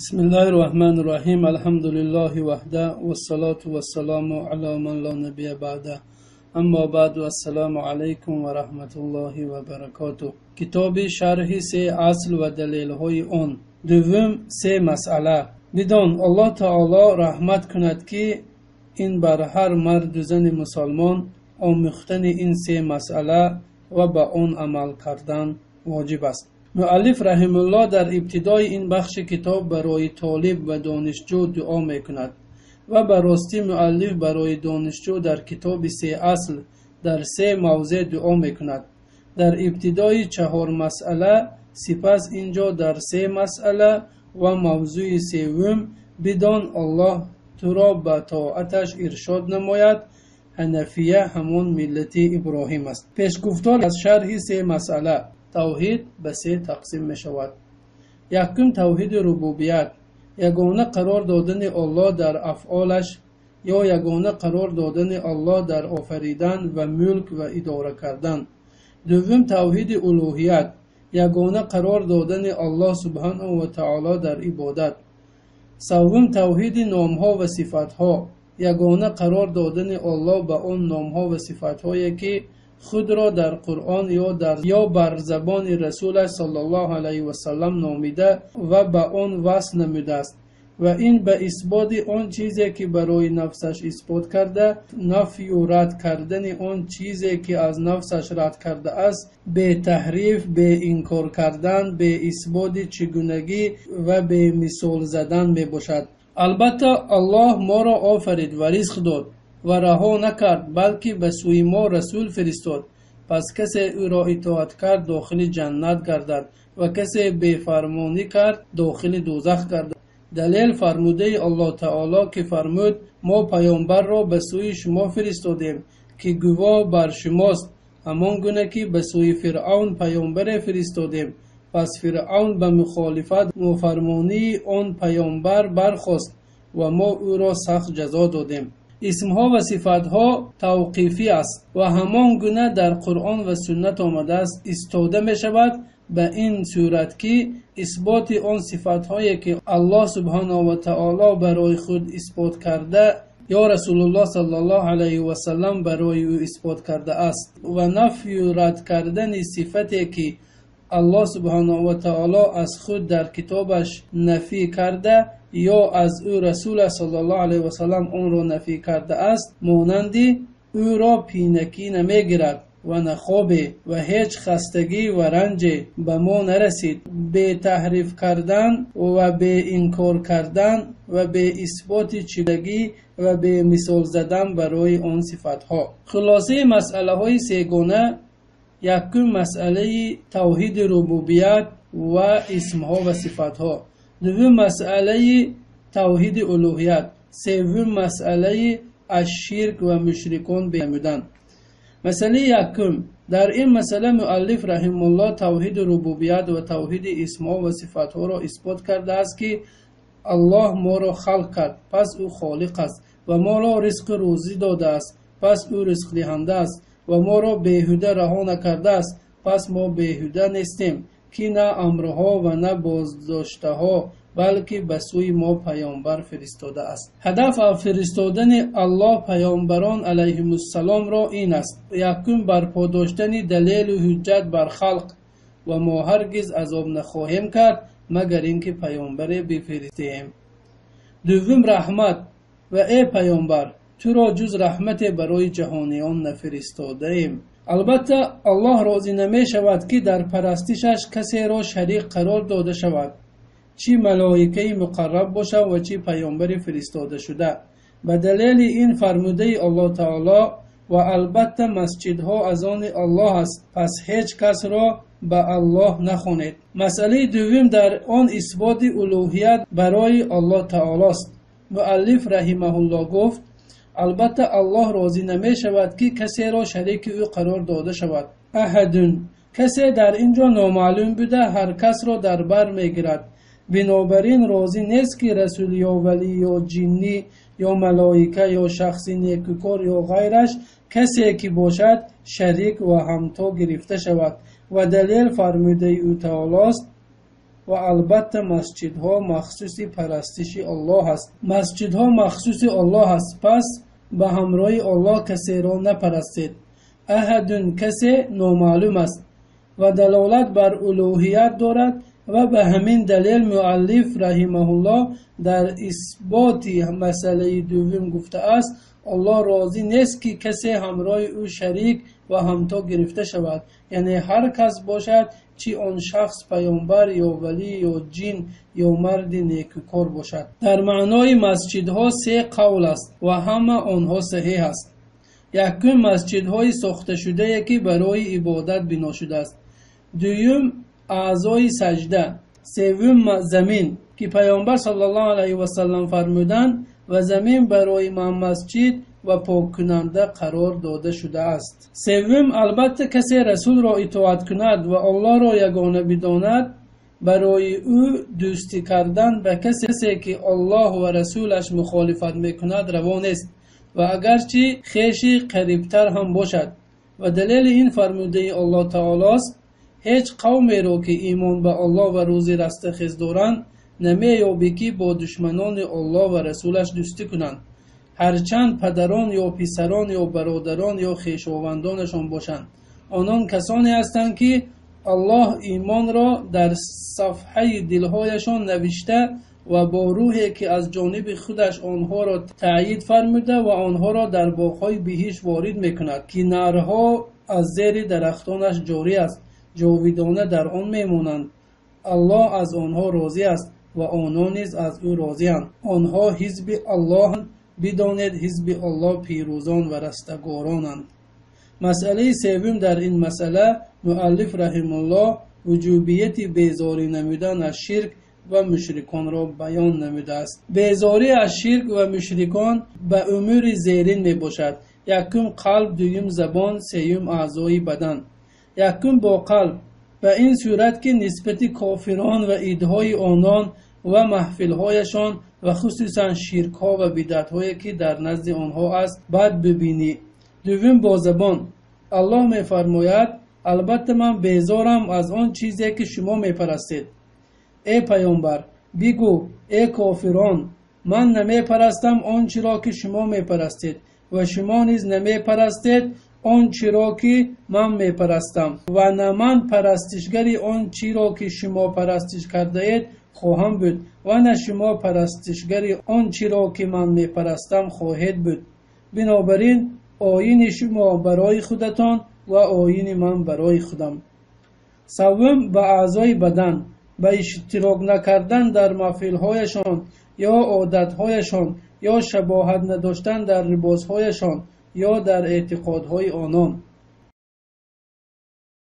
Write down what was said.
بسم الله الرحمن الرحيم الحمد لله وحده والصلاة والسلام على من لا نبي بعده اما بعد السلام عليكم ورحمة الله وبركاته كتاب شرح سه اصل و دلیل های آن دوم سه مسئله بدان الله تعالی رحمت کند که این بر هر مرد و زن مسلمان آموختن این سه مسئله و به آن عمل کردن واجب است. مؤلف رحمه الله در ابتدای این بخش کتاب برای طالب و دانشجو دعا میکند و به راستی مؤلف برای دانشجو در کتاب سه اصل در سه موضع دعا میکند. در ابتدای چهار مسئله، سپس اینجا در سه مسئله و موضوع سوم بدان الله تو را به طاعتش ارشاد نماید، حنفیه همون ملت ابراهیم است. پیش گفتار از شرح سه مسئله. توحید به سه تقسیم می شود. یکم توحید ربوبیت، یگانه قرار دادن الله در افعالش یا یگانه قرار دادن الله در آفریدن و ملک و اداره کردن. دوم توحید الوهیت، یگانه قرار دادن الله سبحانه و تعالی در عبادت. سوم توحید نامها و صفاتها، یگانه قرار دادن الله به آن نامها و صفاتهایی که خود را در قرآن یا بر زبان رسول صلی الله علیه و سلم نامیده و به آن وصل نموده است و این به اثبات آن چیزی که برای نفسش اثبات کرده، نفی و رد کردن آن چیزی که از نفسش رد کرده است، به تحریف، به انکار کردن، به اثبات چگونگی و به مثال زدن می باشد. البته الله ما را آفرید و رزق داد و رها نکرد، بلکه به سوی ما رسول فرستاد. پس کسی او را اطاعت کرد داخل جنت گردد و کسی بفرمانی کرد داخل دوزخ گردد. دلیل فرموده الله تعالی که فرمود ما پیامبر را به سوی شما فرستادیم که گواه بر شماست، همان گونه که به سوی فرعون پیامبر فرستادیم. پس فرعون به مخالفت و فرمانی آن پیامبر برخاست و ما او را سخت جزا دادیم. اسمها و صفاتها توقیفی است و همان گونه در قرآن و سنت آمده است استوده می شود، به این صورت که اثبات آن صفاتهایی که الله سبحانه و تعالی برای خود اثبات کرده یا رسول الله صلی الله علیه و سلم برای او اثبات کرده است و نفی و رد کردن صفتی که الله سبحانه و تعالی از خود در کتابش نفی کرده یا از او رسول صلی الله علیه و سلم اون را نفی کرده است، مانندی او را پینکی نمیگیرد و نخوابه و هیچ خستگی و رنج به ما نرسید. به تحریف کردن و به انکار کردن و به اثبات چیدگی و به مثال زدن برای آن صفتها. خلاصه مسئله های سیگانه، یکم مسئله توحید ربوبیت و اسمها و صفتها، دوم مسئله توحید الوهیت، سوم مسئله الشرک و مشرکان به نمودن. مسئله یکم، در این مسئله مؤلف رحمه الله توحید ربوبیت و توحید اسمها و صفاتها را اثبات کرده است که الله ما را خلق کرد، پس او خالق است و ما را رزق روزی داده است، پس او رزق دهنده است و ما را بیهوده رها نکرده است، پس ما بیهوده نیستیم که نه امرها و نه بازداشته ها، بلکه به سوی ما پیامبر فرستاده است. هدف فرستادن الله پیامبران علیهم السلام را این است: یکم برپا داشتن دلیل و حجت بر خلق، و ما هرگز عذاب نخواهیم کرد مگر اینکه پیامبر بفرستیم. دوم رحمت، و ای پیامبر تو را جز رحمت برای جهانیان نفرستاده ایم. البته الله راضی نمی شود که در پرستشش کسی را شریک قرار داده شود، چی ملائکه مقرب باشد و چی پیامبر فرستاده شده. به دلیل این فرموده الله تعالی و البته مسجدها از آن الله است، پس هیچ کس را به الله نخوانید. مسئله دوم در آن اثبات الوهیت برای الله تعالی است. مؤلف رحمه الله گفت البته الله راضی نمی شود که کسی را شریک او قرار داده شود. احدون، کسی در اینجا نامعلوم بوده هر کس را در بر می گیرد، بنابراین راضی نیست که رسول یا ولی یا جنی یا ملائکه یا شخصی نیکوکار یا غیرش کسی که باشد شریک و همتا گرفته شود و دلیل فرموده او تعالی است و البته مسجدها مخصوص پرستش الله است. مسجدها مخصوص الله است، پس به همراه الله کسی را نپرستید. احدون کسی نامعلوم است و دلالت بر الوهیت دارد و به همین دلیل مؤلف رحمه الله در اثبات مسئله دوم گفته است الله راضی نیست که کسی همراه او شریک و همتا گرفته شود، یعنی هر کس باشد چی آن شخص پیامبر یا ولی یا جن یا مرد نیکوکار باشد. در معنای مسجدها سه قول است و همه آنها صحیح است. یکم مسجدهای ساخته شده که برای عبادت بنا شده است، دوم اعضای سجده، سوم زمین که پیامبر صلی الله علیه و سلم فرمودند و زمین برای من مسجد و پاک کننده قرار داده شده است. سوم البته کسی رسول را اطاعت کند و الله را یگانه بداند برای او دوستی کردن به کسی که الله و رسولش مخالفت میکند روان است و اگرچه خیشی قریبتر هم باشد. و دلیل این فرموده الله تعالی است هیچ قومی را که ایمان به الله و روز رستخیز دارند نمی‌یابی که با دشمنان الله و رسولش دوستی کنند، هرچند پدران یا پسران یا برادران یا خویشاوندانشان باشند. آنان کسانی هستند که الله ایمان را در صفحه دلهایشان نوشته و با روحی که از جانب خودش آنها را تأیید فرموده و آنها را در باغ‌های بهشت وارد می‌کند که نهرها از زیر درختانش جاری است، جاودانه در آن می‌مانند. الله از آنها راضی است و آنها نیز از او راضی‌اند. آنها حزب الله‌اند، بدانید حزب الله پیروزان و رستگارانند. مسئله سوم در این مسئله مؤلف رحمه الله وجوبیت بیزاری نمودن از شرک و مشرکان را بیان نموده است. بیزاری از شرک و مشرکان به امور زیرین می باشد: یکم قلب، دوم زبان، سوم اعضای بدن. یکم با قلب، به این صورت که نسبت کافران و ایدهای آنان و محفلهایشان و خصوصا شرکها و بدعتهایی که در نزد آنها است بد ببینی. دوم با زبان، الله می فرماید البته من بیزارم از آن چیزی که شما می پرستید. ای پیامبر بگو ای کافران من نمی پرستم آنچه را که شما می پرستید و شما نیز نمی پرستید آن چی را که من می پرستم و نه من پرستشگری آن چی را که شما پرستش کرده اید خواهم بود و نه شما پرستشگری آن چی را که من می پرستم خواهید بود. بنابراین آیین شما برای خودتان و آیین من برای خودم. سوم به اعضای بدن، به اشتراک نکردن در محفلهایشان یا عادتهایشان یا شباهت نداشتن در لباسهایشان یا در اعتقادهای آنان.